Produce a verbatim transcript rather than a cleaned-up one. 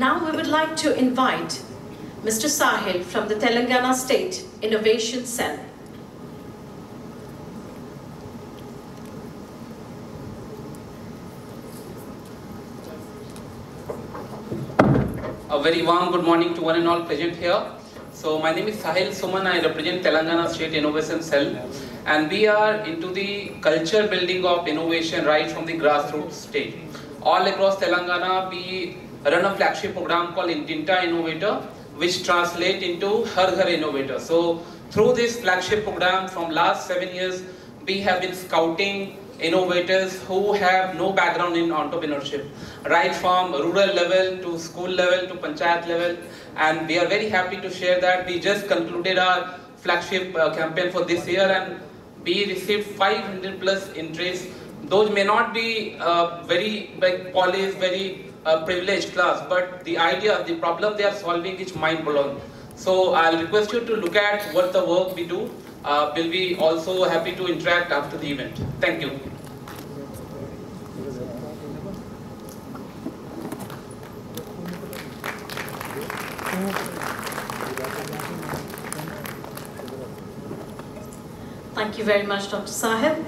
Now we would like to invite Mister Sahil from the Telangana State Innovation Cell. A very warm good morning to one and all present here. So my name is Sahil Suman. I represent Telangana State Innovation Cell, and we are into the culture building of innovation right from the grassroots stage. All across Telangana we run a flagship program called Intinta Innovator, which translates into Har Ghar Innovator. So through this flagship program from last seven years we have been scouting innovators who have no background in entrepreneurship, right from rural level to school level to panchayat level, and we are very happy to share that we just concluded our flagship uh, campaign for this year, and we received five hundred plus entries. Those may not be uh, very like polished, very uh, privileged class, but the idea, the problem they are solving is mind-blowing. So I'll request you to look at what the work we do. Uh, we'll be also happy to interact after the event. Thank you. Thank you very much, Doctor Sahib.